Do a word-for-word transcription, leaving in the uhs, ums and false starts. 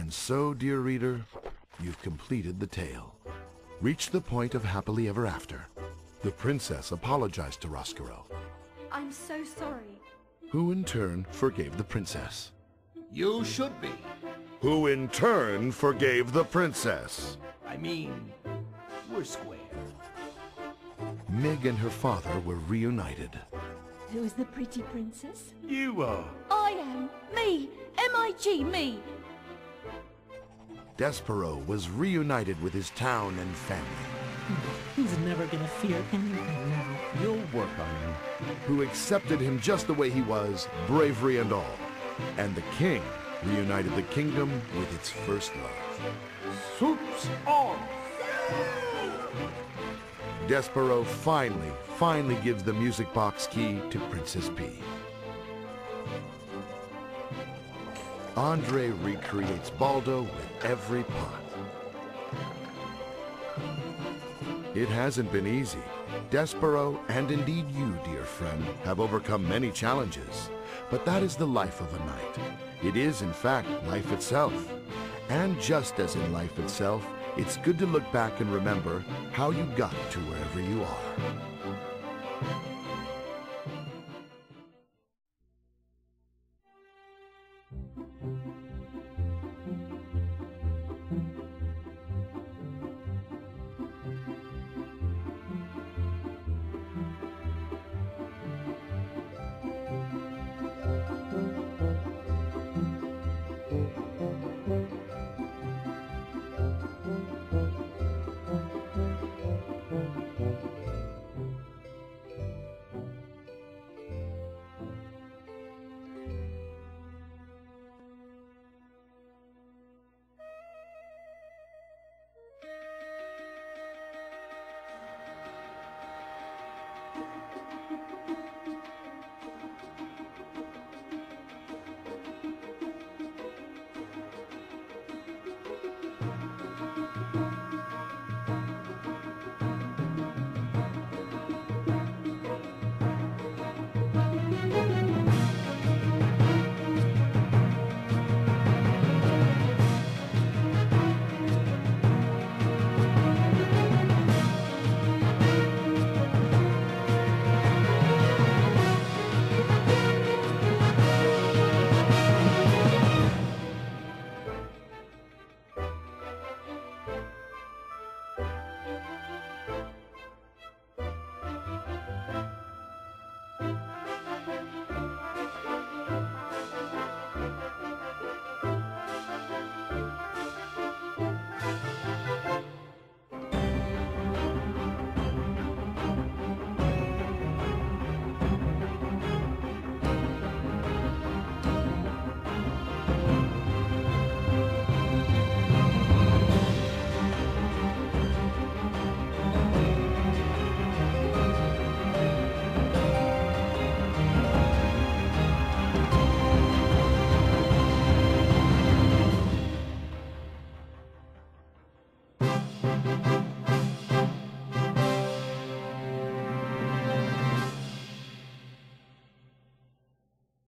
And so, dear reader, you've completed the tale. Reached the point of happily ever after. The princess apologized to Roscuro. I'm so sorry. Who in turn forgave the princess. You should be. Who in turn forgave the princess. I mean, we're square. Mig and her father were reunited. Who's the pretty princess? You are. I am. Me. M I G. Me. Despereaux was reunited with his town and family. He's never gonna fear anything now. You'll work on him. Who accepted him just the way he was, bravery and all. And the king reunited the kingdom with its first love. Soup's on! Despereaux finally, finally gives the music box key to Princess P. Andre recreates Baldo with every pot. It hasn't been easy. Despereaux, and indeed you, dear friend, have overcome many challenges. But that is the life of a knight. It is, in fact, life itself. And just as in life itself, it's good to look back and remember how you got to wherever you are. Mm-hmm.